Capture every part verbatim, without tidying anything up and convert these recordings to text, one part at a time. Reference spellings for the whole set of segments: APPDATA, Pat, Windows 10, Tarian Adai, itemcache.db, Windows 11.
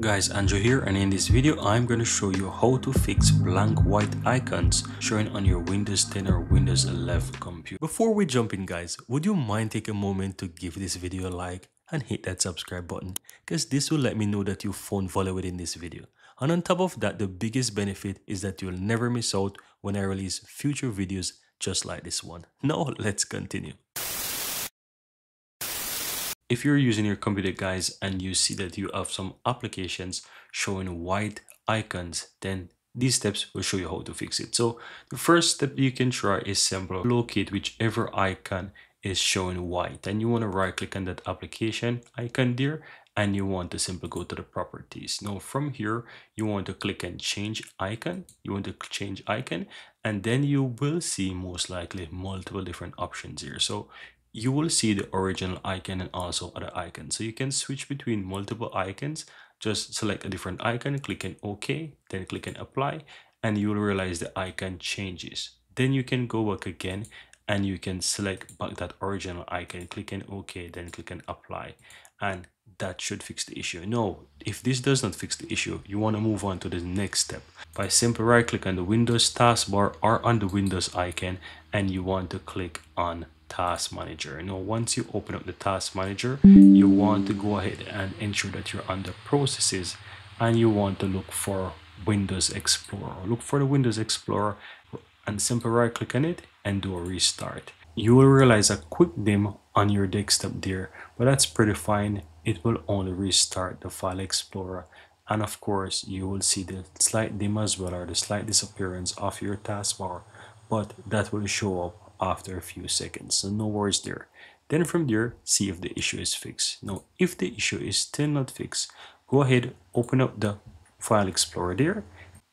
Guys, Anjo here, and in this video I'm going to show you how to fix blank white icons showing on your Windows ten or Windows eleven computer. Before we jump in, guys, would you mind taking a moment to give this video a like and hit that subscribe button, because this will let me know that you found value within this video. And on top of that, the biggest benefit is that you'll never miss out when I release future videos just like this one. Now let's continue. If you're using your computer, guys, and you see that you have some applications showing white icons, then these steps will show you how to fix it. So the first step you can try is simple: locate whichever icon is showing white, and you want to right click on that application icon there, and you want to simply go to the properties. Now from here, you want to click and change icon. You want to change icon, and then you will see most likely multiple different options here. So you will see the original icon and also other icons. So you can switch between multiple icons. Just select a different icon, click on OK, then click on Apply, and you will realize the icon changes. Then you can go back again and you can select back that original icon, click on OK, then click on Apply, and that should fix the issue. Now, if this does not fix the issue, you want to move on to the next step by simply right click on the Windows taskbar or on the Windows icon, and you want to click on Task Manager. Now once you open up the Task Manager, you want to go ahead and ensure that you're under Processes, and you want to look for Windows Explorer. Look for the Windows Explorer and simply right click on it and do a restart. You will realize a quick dim on your desktop there, but that's pretty fine. It will only restart the File Explorer, and of course you will see the slight dim as well, or the slight disappearance of your taskbar, but that will show up after a few seconds, so no worries there. Then from there, see if the issue is fixed. Now if the issue is still not fixed, go ahead, open up the File Explorer there,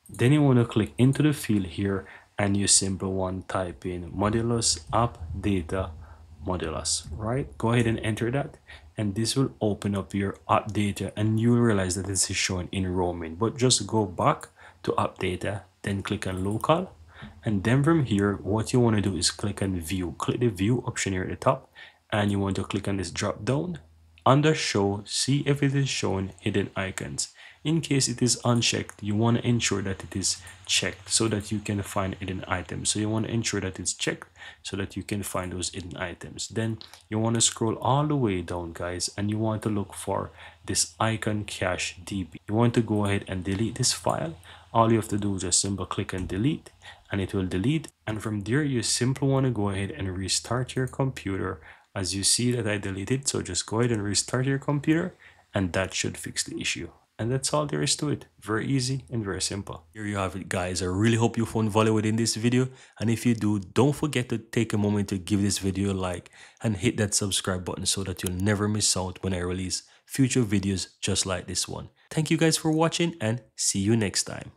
then you want to click into the field here, and you simply want to type in modulus AppData modulus, right? Go ahead and enter that, and this will open up your AppData, and you'll realize that this is shown in roaming. But just go back to AppData, then click on local, and then from here what you want to do is click on View. Click the View option here at the top, and you want to click on this drop down under Show. See if it is showing hidden icons. In case it is unchecked, you want to ensure that it is checked so that you can find hidden items. So you want to ensure that it's checked so that you can find those hidden items. Then you want to scroll all the way down, guys, and you want to look for this item cache db. You want to go ahead and delete this file. All you have to do is just simply click and delete, and it will delete. And from there, you simply want to go ahead and restart your computer. As you see that I deleted, so just go ahead and restart your computer, and that should fix the issue. And that's all there is to it. Very easy and very simple. Here you have it, guys. I really hope you found value within this video, and if you do, don't forget to take a moment to give this video a like and hit that subscribe button so that you'll never miss out when I release future videos just like this one. Thank you guys for watching, and see you next time.